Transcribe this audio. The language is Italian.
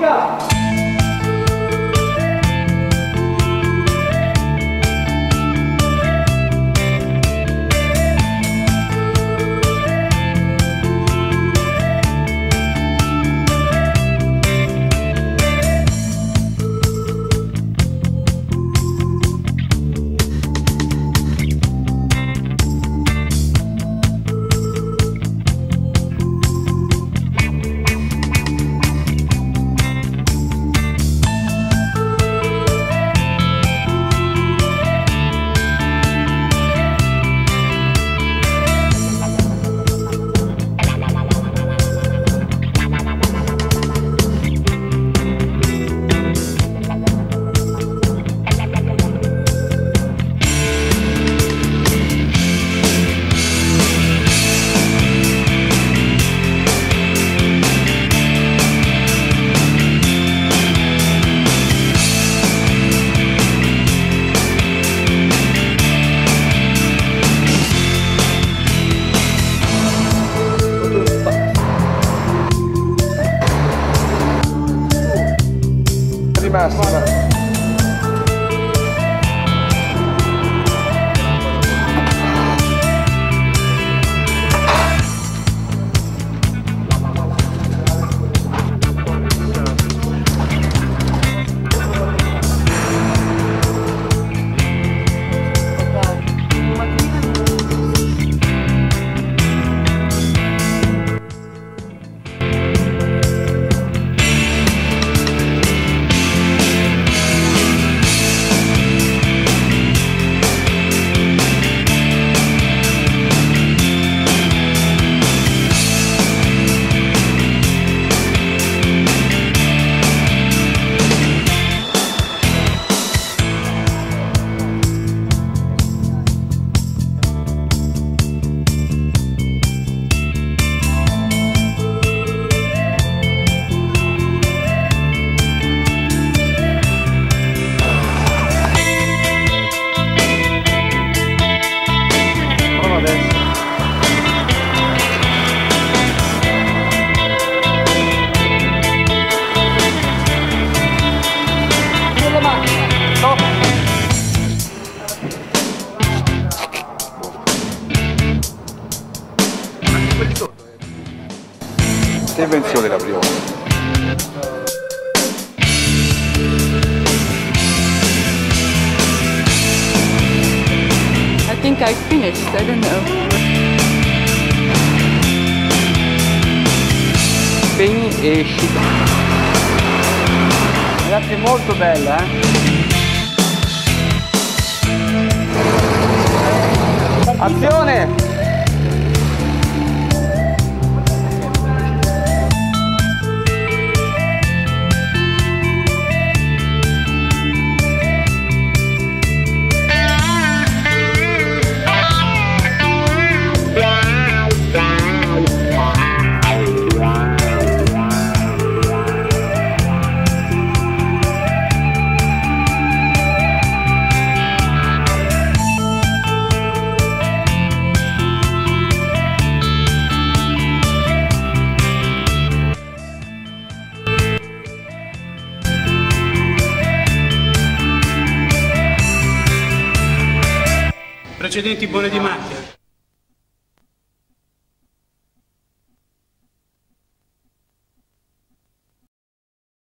música. Más, más. Che invenzione la prima volta. I think I finished, I don't know. Pegni e Shida. Ragazzi, molto bella, eh? Azione! Precedenti bolle di macchina.